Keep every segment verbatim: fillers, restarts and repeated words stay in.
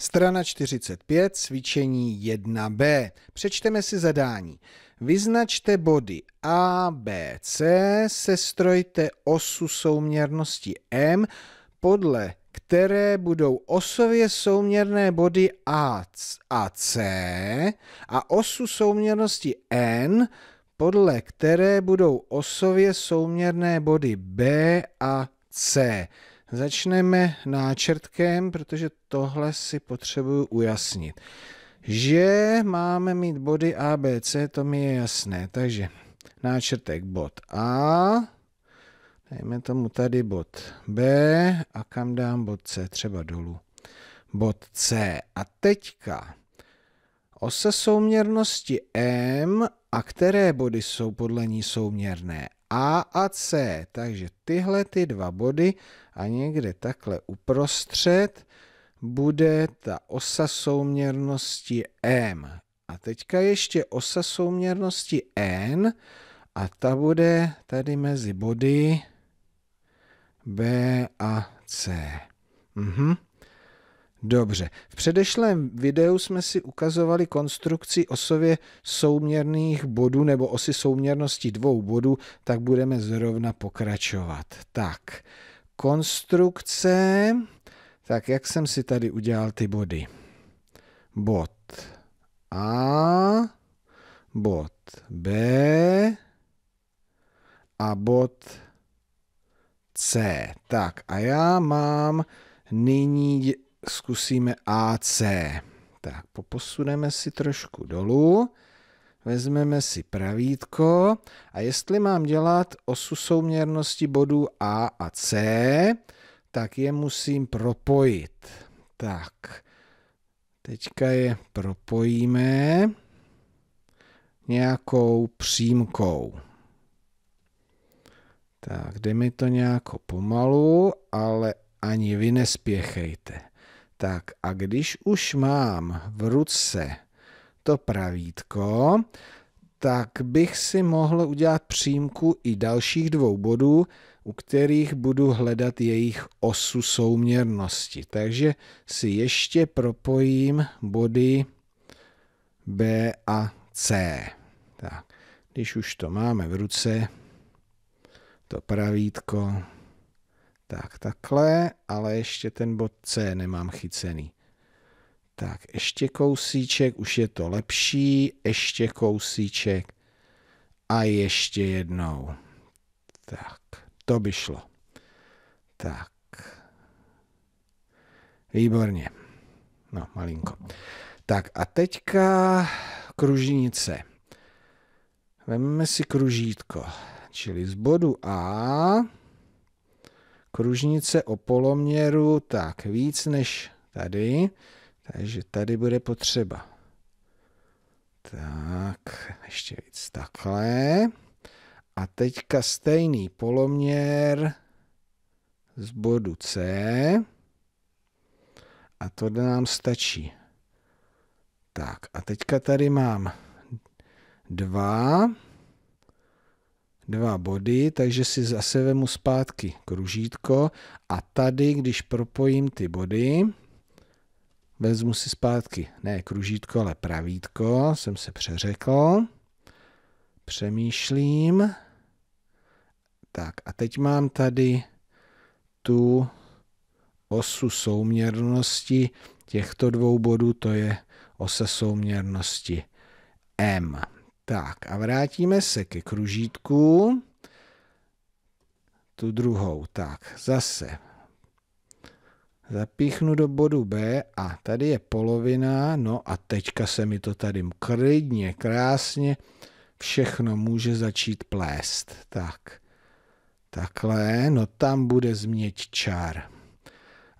Strana čtyřicet pět, cvičení jedna bé. Přečteme si zadání. Vyznačte body A, B, C, sestrojte osu souměrnosti M, podle které budou osově souměrné body A a C a osu souměrnosti N, podle které budou osově souměrné body B a C. Začneme náčrtkem, protože tohle si potřebuju ujasnit. Že máme mít body A, B, C, to mi je jasné. Takže náčrtek bod A, dejme tomu tady bod B a kam dám bod C, třeba dolů. Bod C a teďka osa souměrnosti M a které body jsou podle ní souměrné? A a C, takže tyhle ty dva body a někde takhle uprostřed bude ta osa souměrnosti M. A teďka ještě osa souměrnosti N a ta bude tady mezi body B a C. Mhm. Dobře, v předešlém videu jsme si ukazovali konstrukci osově souměrných bodů nebo osy souměrnosti dvou bodů, tak budeme zrovna pokračovat. Tak, konstrukce, tak jak jsem si tady udělal ty body? Bod A, bod B a bod C. Tak a já mám nyní... Zkusíme A C. Tak, poposuneme si trošku dolů, vezmeme si pravítko a jestli mám dělat osu souměrnosti bodů A a C, tak je musím propojit. Tak, teďka je propojíme nějakou přímkou. Tak, jde mi to nějako pomalu, ale ani vy nespěchejte. Tak a když už mám v ruce to pravítko, tak bych si mohl udělat přímku i dalších dvou bodů, u kterých budu hledat jejich osu souměrnosti. Takže si ještě propojím body B a C. Tak, když už to máme v ruce, to pravítko, tak takhle, ale ještě ten bod C nemám chycený. Tak ještě kousíček, už je to lepší, ještě kousíček a ještě jednou. Tak, to by šlo. Tak, výborně. No, malinko. Tak a teďka kružnice. Vezmeme si kružítko, čili z bodu A... Kružnice o poloměru, tak víc než tady, takže tady bude potřeba. Tak, ještě víc takhle. A teďka stejný poloměr z bodu C. A to nám stačí. Tak, a teďka tady mám dva. Dva body, takže si zase vemu zpátky kružítko a tady, když propojím ty body, vezmu si zpátky, ne kružítko, ale pravítko, jsem se přeřekl, přemýšlím, tak a teď mám tady tu osu souměrnosti těchto dvou bodů, to je osa souměrnosti M. Tak a vrátíme se ke kružítku, tu druhou, tak zase zapíchnu do bodu B a tady je polovina, no a teďka se mi to tady klidně, krásně, všechno může začít plést. Tak, takhle, no tam bude změť čár.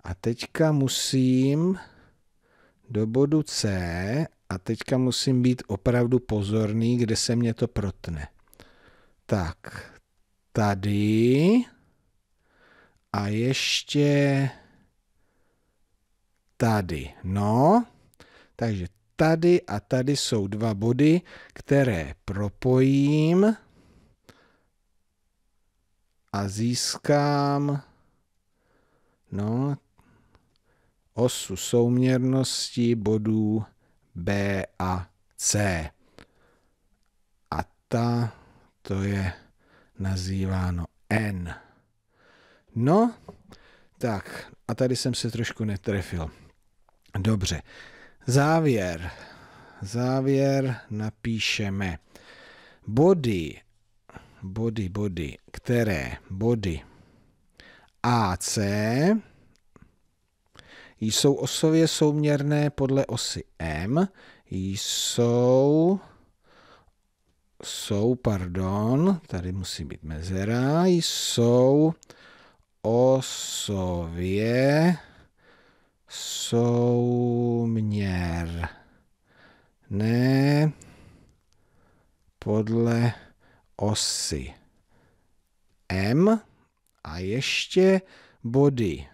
A teďka musím do bodu C. A teďka musím být opravdu pozorný, kde se mě to protne. Tak, tady a ještě tady. No, takže tady a tady jsou dva body, které propojím a získám, no, osu souměrnosti bodů B a C. A ta, to je nazýváno N. No, tak, a tady jsem se trošku netrefil. Dobře, závěr. Závěr napíšeme. Body, body, body, které body A C jsou osově souměrné podle osy M, jsou, jsou, pardon, tady musí být mezera, jsou osově souměrné podle osy M a ještě body,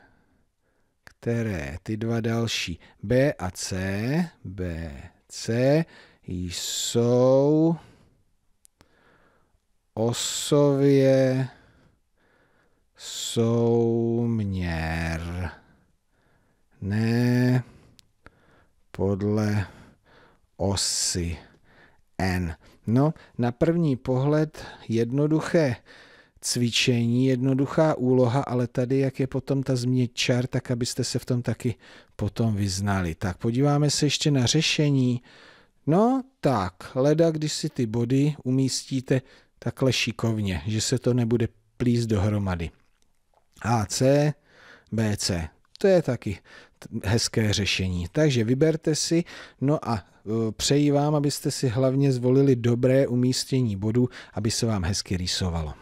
které ty dva další B a C, B, C jsou osově souměrné podle osy N. No, na první pohled jednoduché cvičení, jednoduchá úloha, ale tady, jak je potom ta změť čar, tak abyste se v tom taky potom vyznali. Tak podíváme se ještě na řešení. No tak, leda, když si ty body umístíte takhle šikovně, že se to nebude plíst dohromady. A C, B C. To je taky hezké řešení. Takže vyberte si, no a přeji vám, abyste si hlavně zvolili dobré umístění bodů, aby se vám hezky rýsovalo.